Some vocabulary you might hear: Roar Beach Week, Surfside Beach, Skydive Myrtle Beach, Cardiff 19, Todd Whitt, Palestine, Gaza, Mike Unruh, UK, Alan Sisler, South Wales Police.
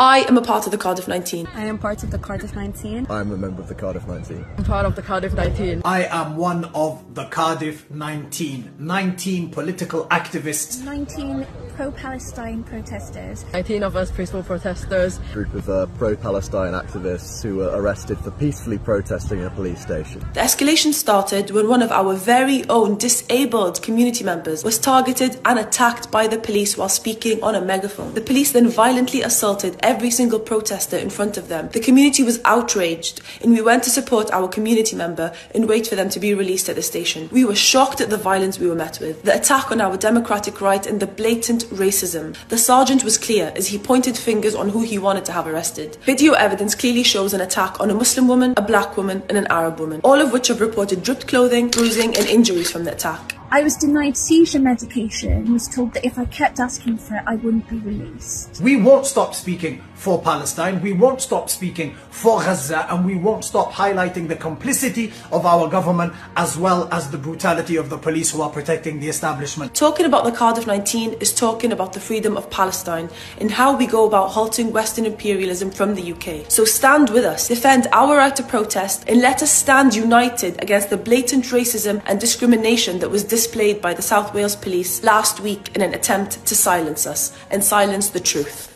I am a part of the Cardiff 19. I am part of the Cardiff 19. I am a member of the Cardiff 19. I'm part of the Cardiff 19. I am one of the Cardiff 19. 19 political activists. 19 pro-Palestine protesters. 19 of us peaceful protesters. A group of pro-Palestine activists who were arrested for peacefully protesting in a police station. The escalation started when one of our very own disabled community members was targeted and attacked by the police while speaking on a megaphone. The police then violently assaulted every single protester in front of them. The community was outraged and we went to support our community member and wait for them to be released at the station. We were shocked at the violence we were met with, the attack on our democratic right and the blatant racism. The sergeant was clear as he pointed fingers on who he wanted to have arrested. Video evidence clearly shows an attack on a Muslim woman, a black woman and an Arab woman, all of which have reported dripped clothing, bruising and injuries from the attack. I was denied seizure medication and was told that if I kept asking for it, I wouldn't be released. We won't stop speaking for Palestine, we won't stop speaking for Gaza, and we won't stop highlighting the complicity of our government as well as the brutality of the police who are protecting the establishment. Talking about the Cardiff 19 is talking about the freedom of Palestine and how we go about halting Western imperialism from the UK. So stand with us, defend our right to protest, and let us stand united against the blatant racism and discrimination that was displayed by the South Wales Police last week in an attempt to silence us and silence the truth.